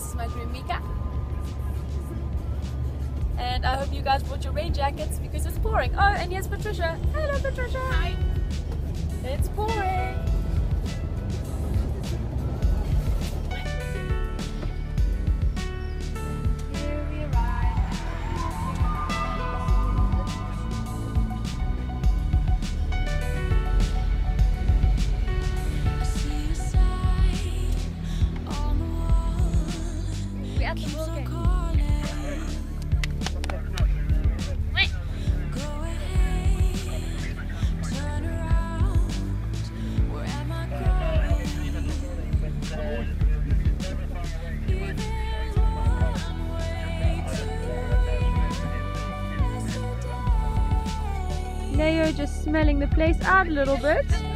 This is my friend Mika. And I hope you guys brought your rain jackets because it's pouring. Oh, and yes, Patricia. Hello, Patricia. Hi. It's pouring. Leo just smelling the place out a little bit.